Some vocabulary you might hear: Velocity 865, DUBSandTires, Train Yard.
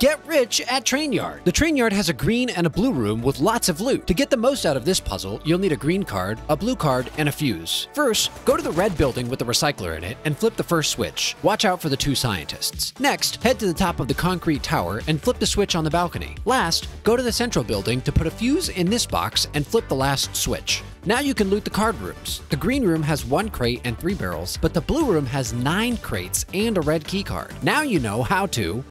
Get rich at Train Yard. The Train Yard has a green and a blue room with lots of loot. To get the most out of this puzzle, you'll need a green card, a blue card, and a fuse. First, go to the red building with the recycler in it and flip the first switch. Watch out for the two scientists. Next, head to the top of the concrete tower and flip the switch on the balcony. Last, go to the central building to put a fuse in this box and flip the last switch. Now you can loot the card rooms. The green room has 1 crate and 3 barrels, but the blue room has 9 crates and a red key card. Now you know how to